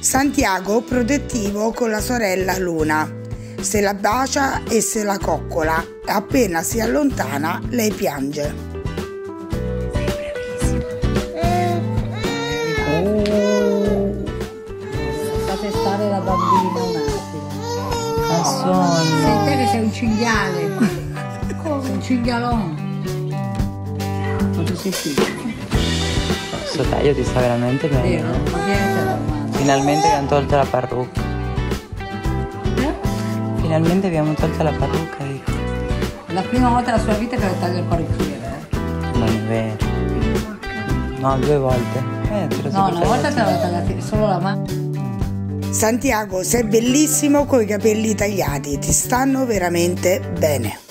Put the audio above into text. Santiago protettivo con la sorella Luna. Se la bacia e se la coccola, appena si allontana lei piange. Sei bravissimo. Fate stare la bambina un attimo. Ha sonno. Senti che sei un cinghiale. Come? Un cinghialone. Ma tu sei figlio. Questo taglio ti sta veramente bene. Finalmente abbiamo tolto la parrucca. Finalmente abbiamo tolto la parrucca, dico. La prima volta della sua vita che le taglia il parrucchiere. Non è vero. No, 2 volte. No, 1 volta te l'ho tagliata, solo la mano. Santiago, sei bellissimo coi capelli tagliati, ti stanno veramente bene.